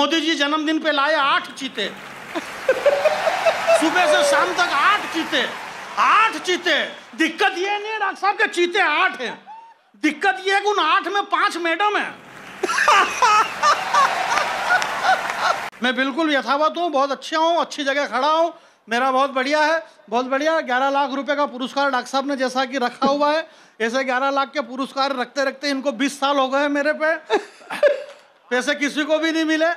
मोदी जी जन्मदिन पे लाए 8 चीते। सुबह से शाम तक 8 चीते, 8 चीते। दिक्कत ये नहीं है डॉक्टर साहब के चीते 8 हैं, दिक्कत ये है कि उन 8 में 5 मैडम हैं। मैं बिल्कुल यथावत हूँ, बहुत अच्छा हूँ, अच्छी जगह खड़ा हूँ, मेरा बहुत बढ़िया है, बहुत बढ़िया। 11 लाख रुपए का पुरस्कार डॉक्टर साहब ने जैसा कि रखा हुआ है, ऐसे 11 लाख के पुरस्कार रखते रखते इनको 20 साल हो गए मेरे पे। पैसे किसी को भी नहीं मिले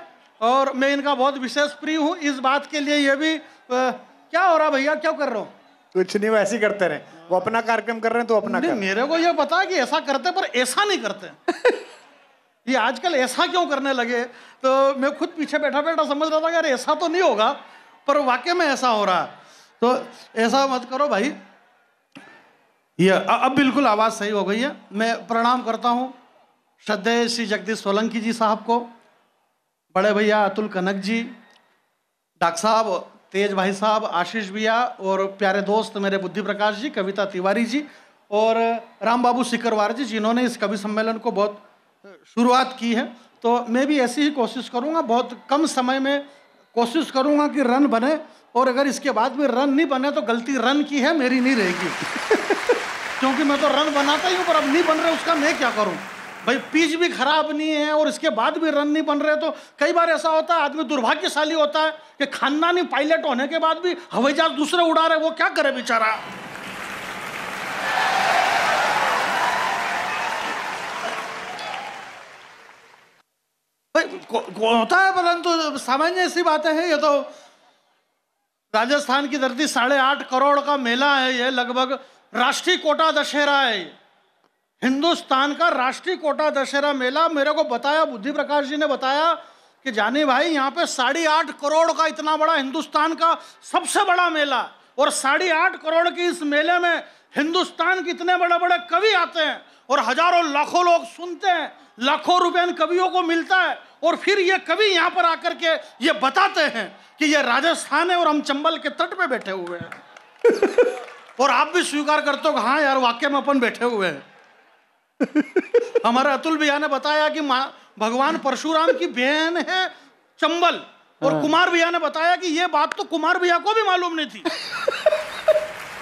और मैं इनका बहुत विशेष प्रिय हूँ इस बात के लिए। ये भी क्या हो रहा भैया, क्या कर रहे हो? कुछ नहीं, वो ऐसे ही करते रहे, वो अपना कार्यक्रम कर रहे हैं तो अपना। मेरे को ये पता कि ऐसा करते पर ऐसा नहीं करते, ये आजकल ऐसा क्यों करने लगे? तो मैं खुद पीछे बैठा बैठा समझ रहा था यार ऐसा तो नहीं होगा, पर वाकई में ऐसा हो रहा है। तो ऐसा मत करो भाई। ये अब बिल्कुल आवाज़ सही हो गई है। मैं प्रणाम करता हूँ श्रद्धेय श्री जगदीश सोलंकी जी साहब को, बड़े भैया अतुल कनक जी, डॉक्टर साहब, तेज भाई साहब, आशीष भैया और प्यारे दोस्त मेरे बुद्धिप्रकाश जी, कविता तिवारी जी और राम बाबू शिखरवार जी, जिन्होंने इस कवि सम्मेलन को बहुत शुरुआत की है। तो मैं भी ऐसी ही कोशिश करूंगा, बहुत कम समय में कोशिश करूंगा कि रन बने, और अगर इसके बाद में रन नहीं बने तो गलती रन की है, मेरी नहीं रहेगी। क्योंकि मैं तो रन बनाता ही हूँ, पर अब नहीं बन रहे उसका मैं क्या करूँ भाई? पिच भी खराब नहीं है और इसके बाद भी रन नहीं बन रहे। तो कई बार ऐसा होता है आदमी दुर्भाग्यशाली होता है कि खानदानी पायलट होने के बाद भी हवाई जहाज दूसरे उड़ा रहे, वो क्या करे बेचारा? होता है, परंतु सामान्य सी बातें हैं। ये तो राजस्थान की धरती 8.5 करोड़ का मेला है, ये लगभग राष्ट्रीय कोटा दशहरा है, हिंदुस्तान का राष्ट्रीय कोटा दशहरा मेला। मेरे को बताया, बुद्धि प्रकाश जी ने बताया कि जाने भाई यहाँ पे 8.5 करोड़ का इतना बड़ा हिंदुस्तान का सबसे बड़ा मेला, और 8.5 करोड़ के इस मेले में हिंदुस्तान के इतने बड़े बड़े कवि आते हैं और हजारों लाखों लोग सुनते हैं, लाखों रुपए इन कवियों को मिलता है। और फिर ये कवि यहाँ पर आकर के ये बताते हैं कि ये राजस्थान है और हम चंबल के तट पे बैठे हुए हैं। और आप भी स्वीकार करते हो कि हाँ यार वाकई में अपन बैठे हुए हैं। हमारे अतुल भैया ने बताया कि भगवान परशुराम की बहन है चंबल, और कुमार भैया ने बताया कि ये बात तो कुमार भैया को भी मालूम नहीं थी।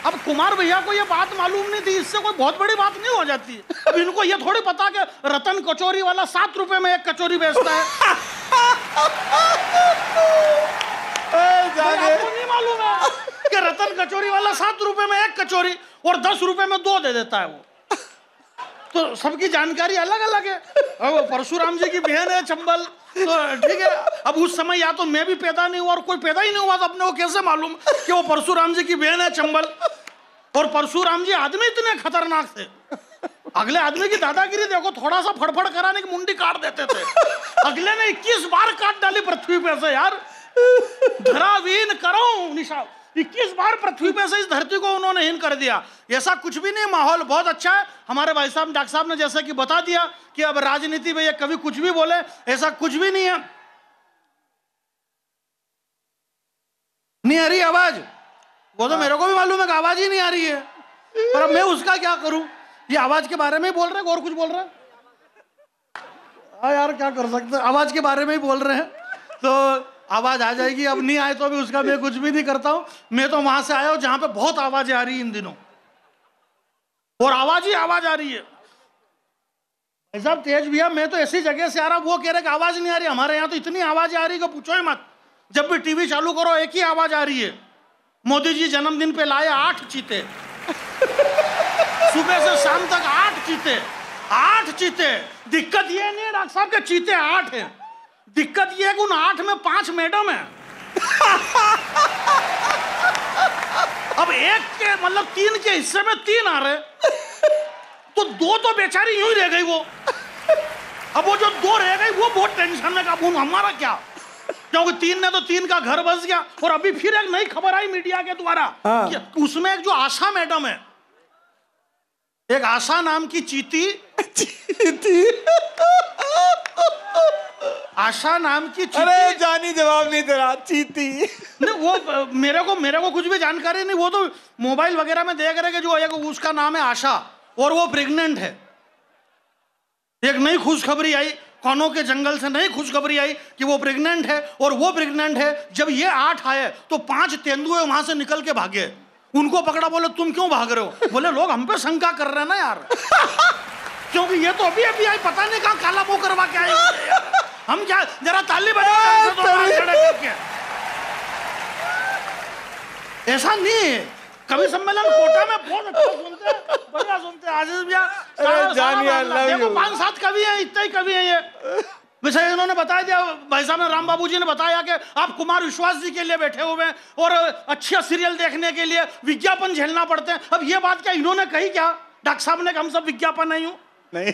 अब कुमार भैया को ये बात मालूम नहीं थी, इससे कोई बहुत बड़ी बात नहीं हो जाती। अब इनको ये थोड़ी पता कि रतन कचौरी वाला 7 रुपए में 1 कचौरी बेचता है। आपको नहीं मालूम है कि रतन कचौरी वाला 7 रुपए में 1 कचौरी और 10 रुपए में 2 दे देता है वो। तो सबकी जानकारी अलग अलग है। अब परशुराम जी की बहन है चंबल, तो ठीक है। अब उस समय या तो मैं भी पैदा नहीं हुआ और कोई पैदा ही नहीं हुआ, तो अपने को कैसे मालूम कि वो परशुराम जी की बहन है चंबल? और परशुराम जी आदमी इतने खतरनाक थे, अगले आदमी की दादागिरी देखो, थोड़ा सा फड़फड़ कराने की मुंडी काट देते थे। अगले ने 21 बार काट डाली पृथ्वी पे से यार, धरावीन करो निशा। 21 बार पृथ्वी पे से इस धरती को उन्होंने हीन कर दिया। ऐसा कुछ भी नहीं, माहौल बहुत अच्छा है। हमारे भाई साहब डॉक्टर साहब ने जैसा कि बता दिया कि अब राजनीति में ये कवि कुछ भी बोले, ऐसा कुछ भी नहीं है। नहीं आ रही आवाज, वो तो मेरे को भी मालूम है कि आवाज ही नहीं आ रही है, पर अब मैं उसका क्या करूं? ये आवाज के बारे में ही बोल रहे हैं, और कुछ बोल रहे हैं? हाँ यार क्या कर सकते, आवाज के बारे में ही बोल रहे हैं, तो आवाज आ जाएगी। अब नहीं आए तो भी उसका मैं कुछ भी नहीं करता हूँ। मैं तो वहां से आया हूँ जहां पे बहुत आवाजें आ रही है इन दिनों, और आवाज ही आवाज आ रही है। भाई साहब तेज भैया, मैं तो ऐसी जगह से आ रहा, वो कह रहे कि आवाज नहीं आ रही। हमारे यहाँ तो इतनी आवाज आ रही है कि पूछो ही मत, जब भी टीवी चालू करो एक ही आवाज आ रही है। मोदी जी जन्मदिन पे लाए 8 चीते। सुबह से शाम तक 8 चीते, 8 चीते। दिक्कत ये नहीं है डॉक्टर साहब के चीते 8 हैं, दिक्कत ये है कि उन 8 में 5 मैडम हैं। अब एक के मतलब 3 के हिस्से में 3 आ रहे, तो 2 तो बेचारी यूं ही रह गई वो। अब वो जो 2 रह गई वो बहुत टेंशन में, अब हमारा क्या? क्योंकि 3 ने तो 3 का घर बस गया। और अभी फिर एक नई खबर आई मीडिया के द्वारा, उसमें एक जो आशा मैडम है, एक आशा नाम की चीती। आशा नाम की चीती। अरे जानी जवाब नहीं दे रहा, चीती। नहीं वो मेरे को कुछ भी जानकारी नहीं, वो तो मोबाइल वगैरह में देख रहे कि जो एक उसका नाम है आशा और वो प्रेग्नेंट है। एक नई खुशखबरी आई कानों के जंगल से नहीं खुशखबरी आई कि वो प्रेग्नेंट है, और वो प्रेग्नेंट है। जब ये 8 आए तो 5 तेंदुए वहां से निकल के भागे। उनको पकड़ा, बोले तुम क्यों भाग रहे हो? बोले लोग हम पे शंका कर रहे हैं ना यार, क्योंकि ये तो अभी अभी आई, पता नहीं कहाँ काला वो करवा के आए हम। क्या जरा ताली बजाओ। ऐसा नहीं है, कवि सम्मेलन कोटा में बहुत अच्छा सुनते हैं, बढ़िया सुनते हैं। आशीष भैया देखो 5-7 कवि हैं, इतने ही कवि हैं ये। वैसे इन्होंने बता दिया, भाई साहब ने, राम बाबू जी ने बताया कि आप कुमार विश्वास जी के लिए बैठे हुए हैं और अच्छा सीरियल देखने के लिए विज्ञापन झेलना पड़ते हैं। अब ये बात क्या इन्होंने कही? क्या डॉक्टर साहब ने, हम सब विज्ञापन नहीं हूँ? नहीं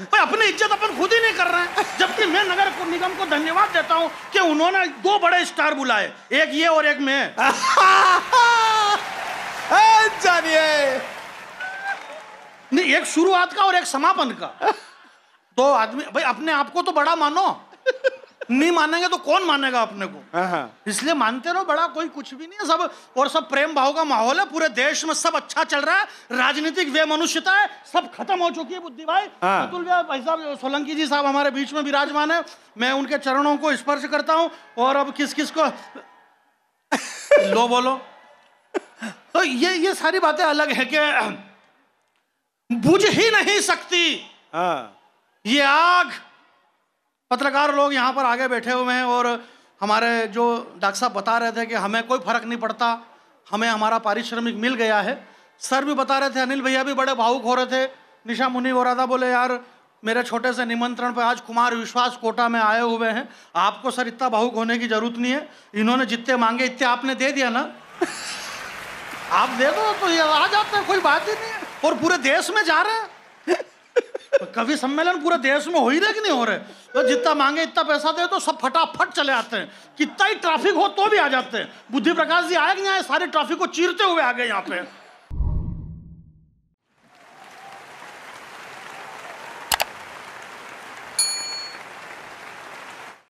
भाई, अपनी इज्जत अपन खुद ही नहीं कर रहे हैं। जबकि मैं नगर निगम को धन्यवाद देता हूँ कि उन्होंने 2 बड़े स्टार बुलाए, एक ये और एक मैं। नहीं, एक शुरुआत का और एक समापन का। 2 आदमी भाई, अपने आप को तो बड़ा मानो। नहीं मानेंगे तो कौन मानेगा अपने को? इसलिए मानते रहो बड़ा, कोई कुछ भी नहीं है। सब और सब प्रेम भाव का माहौल है पूरे देश में, सब अच्छा चल रहा है। राजनीतिक वे मनुष्यता है, सब खत्म हो चुकी है। बुद्धि भाई, अतुल भाई साहब, सोलंकी जी साहब हमारे बीच में विराजमान है। मैं उनके चरणों को स्पर्श करता हूँ। और अब किस किस को लो बोलो। तो ये सारी बातें अलग है कि बुझ ही नहीं सकती ये आग। पत्रकार लोग यहाँ पर आगे बैठे हुए हैं और हमारे जो डॉक्टर साहब बता रहे थे कि हमें कोई फर्क नहीं पड़ता, हमें हमारा पारिश्रमिक मिल गया है। सर भी बता रहे थे, अनिल भैया भी बड़े भावुक हो रहे थे। निशा मुनि हो रहा था, बोले यार मेरे छोटे से निमंत्रण पर आज कुमार विश्वास कोटा में आए हुए हैं। आपको सर इतना भावुक होने की जरूरत नहीं है, इन्होंने जितने मांगे इतने आपने दे दिया ना। आप दे दो तो ये आ जाते हैं, कोई बात ही नहीं है। और पूरे देश में जा रहे हैं कवि सम्मेलन, पूरे देश में हो ही रहे कि नहीं हो रहे? तो जितना मांगे इतना पैसा दे तो सब फटाफट चले आते हैं। कितना ही ट्रैफिक हो तो भी आ जाते हैं। बुद्धिप्रकाश जी आए कि नहीं आए, सारे ट्रैफिक को चीरते हुए आ गए यहाँ पे।